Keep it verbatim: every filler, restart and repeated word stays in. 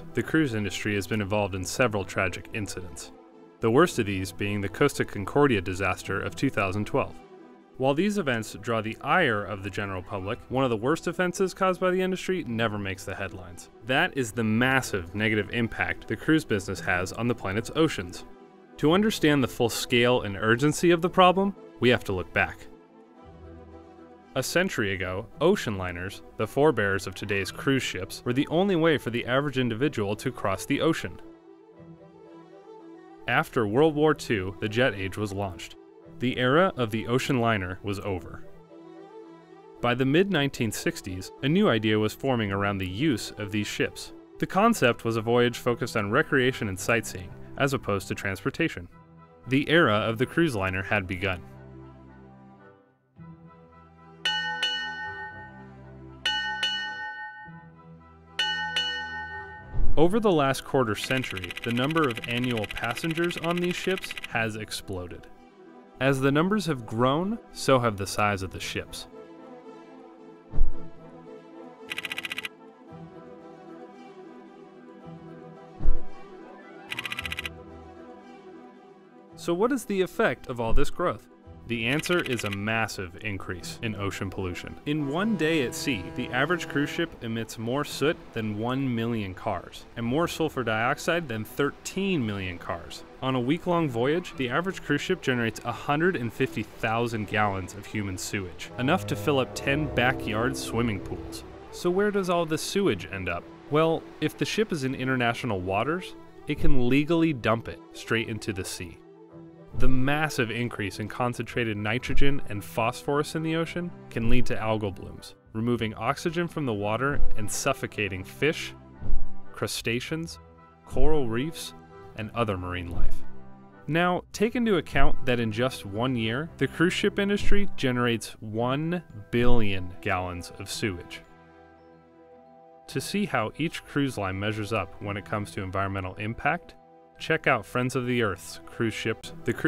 past, the cruise industry has been involved in several tragic incidents, the worst of these being the Costa Concordia disaster of two thousand twelve. While these events draw the ire of the general public, one of the worst offenses caused by the industry never makes the headlines. That is the massive negative impact the cruise business has on the planet's oceans. To understand the full scale and urgency of the problem, we have to look back. A century ago, ocean liners, the forebears of today's cruise ships, were the only way for the average individual to cross the ocean. After World War Two, the jet age was launched. The era of the ocean liner was over. By the mid nineteen sixties, a new idea was forming around the use of these ships. The concept was a voyage focused on recreation and sightseeing, as opposed to transportation. The era of the cruise liner had begun. Over the last quarter century, the number of annual passengers on these ships has exploded. As the numbers have grown, so have the size of the ships. So what is the effect of all this growth? The answer is a massive increase in ocean pollution. In one day at sea, the average cruise ship emits more soot than one million cars, and more sulfur dioxide than thirteen million cars. On a week-long voyage, the average cruise ship generates one hundred fifty thousand gallons of human sewage, enough to fill up ten backyard swimming pools. So where does all this sewage end up? Well, if the ship is in international waters, it can legally dump it straight into the sea. The massive increase in concentrated nitrogen and phosphorus in the ocean can lead to algal blooms, removing oxygen from the water and suffocating fish, crustaceans, coral reefs, and other marine life. Now, take into account that in just one year, the cruise ship industry generates one billion gallons of sewage. To see how each cruise line measures up when it comes to environmental impact, check out Friends of the Earth's cruise ships. The cruise